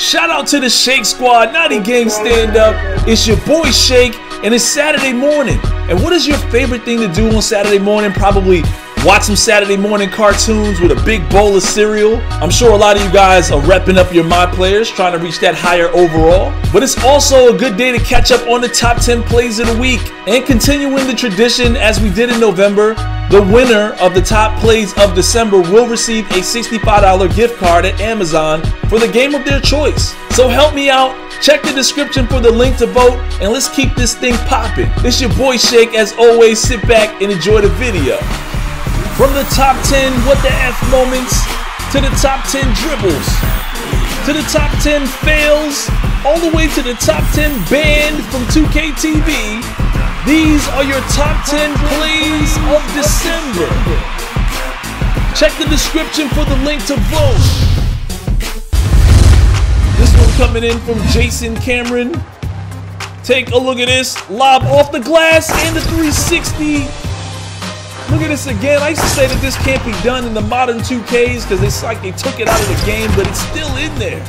Shout out to the Shake Squad, 90 Game Stand Up. It's your boy Shake, and it's Saturday morning. And what is your favorite thing to do on Saturday morning? Probably watch some Saturday morning cartoons with a big bowl of cereal. I'm sure a lot of you guys are repping up your My Players, trying to reach that higher overall. But it's also a good day to catch up on the top 10 plays of the week and continuing the tradition as we did in November. The winner of the top plays of December will receive a $65 gift card at Amazon for the game of their choice. So help me out, check the description for the link to vote, and let's keep this thing popping. It's your boy Shake, as always, sit back and enjoy the video. From the top 10 what the F moments, to the top 10 dribbles, to the top 10 fails, all the way to the top 10 banned from 2K TV. These are your top 10 plays of December. Check the description for the link to vote. This one coming in from Jason Cameron. Take a look at this. Lob off the glass and the 360. Look at this again. I used to say that this can't be done in the modern 2Ks because it's like they took it out of the game, but it's still in there.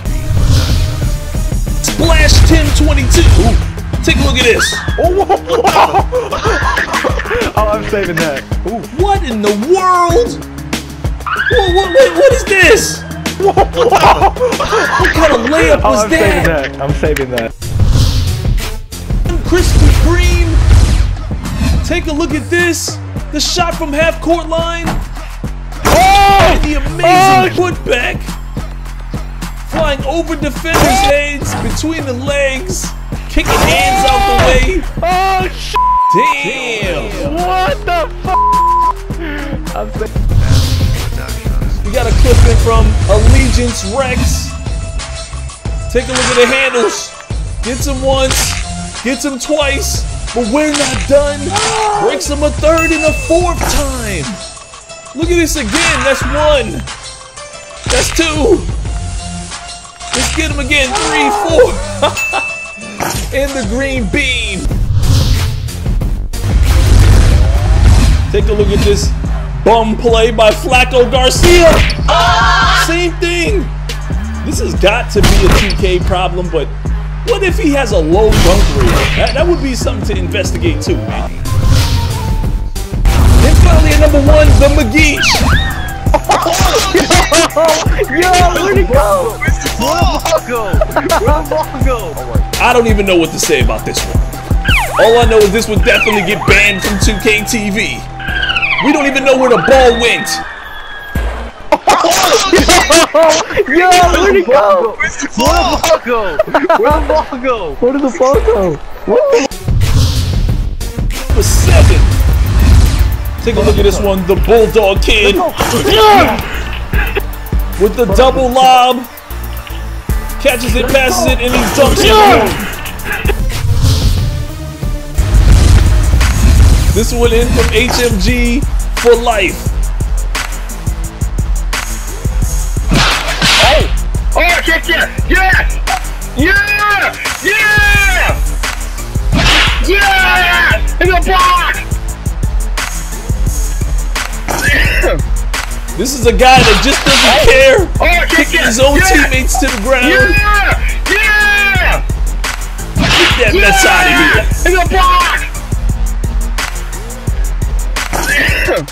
Splash 10-22. Ooh. Take a look at this. Oh, I'm saving that. Ooh. What in the world? Whoa, what is this? What kind of layup was that? I'm saving that. Krispy Kreme. Take a look at this. The shot from half court line. Oh! And the amazing putback. Flying over defenders' heads between the legs. Kicking hands out the way. Oh, shit. Damn. What the f***? I'm saying. We got a clip in from Allegiance Rex. Take a look at the handles. Gets him once. Gets him twice. But we're not done. Breaks him a third and a fourth time. Look at this again. That's one. That's two. Let's get him again. 3, 4. In the green bean. Take a look at this bum play by Flacco Garcia. Ah! Same thing. This has got to be a 2K problem, but what if he has a low dunk rate? That would be something to investigate too, man. And finally at number one, the McGee. Yo, where'd he go? Where's the ball? Where'd the ball go? I don't even know what to say about this one. All I know is this would definitely get banned from 2K TV. We don't even know where the ball went. Yo, where'd he go? Where's the ball? Where'd the ball go? Where did the ball go? Number 7. Take a look at this one, the Bulldog Kid. With the double lob. Catches it, passes it, and he dumps it. This one in from HMG for life. Oh! Oh, shit, yeah! Yeah! Yeah! Yeah! Yeah! In the box! This is a guy that just doesn't care. Kicking his own teammates to the ground. Get that mess out of here. In the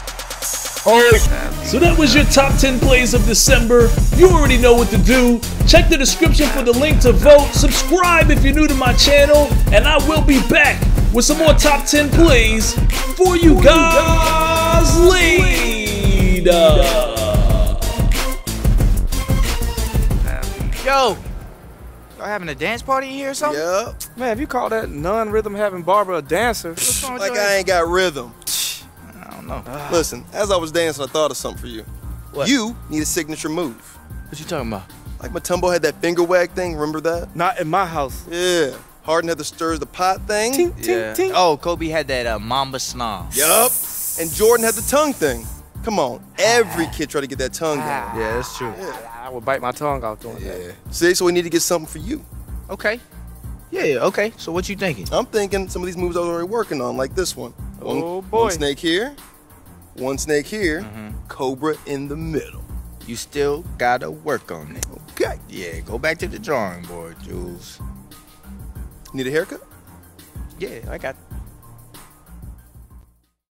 box. So that was your top 10 plays of December. You already know what to do. Check the description for the link to vote. Subscribe if you're new to my channel. And I will be back with some more top 10 plays for you guys later. Yo, y'all having a dance party here or something? Yup. Man, if you call that non-rhythm having Barbara a dancer, what's wrong with like I ain't got rhythm. I don't know. Listen, as I was dancing, I thought of something for you. What? You need a signature move. What you talking about? Like Mutombo had that finger wag thing, remember that? Not in my house. Yeah. Harden had the stirs the pot thing. Ting, ting, ting. Oh, Kobe had that Mamba snob. Yup. And Jordan had the tongue thing. Come on, every kid try to get that tongue out. Yeah, that's true. Yeah. I would bite my tongue out doing that. See, so we need to get something for you. Okay. Yeah, okay. So what you thinking? I'm thinking some of these moves I was already working on, like this one. Oh, boy. One snake here, cobra in the middle. You still gotta work on it. Okay. Okay. Yeah, go back to the drawing board, Jules. Need a haircut? Yeah, I got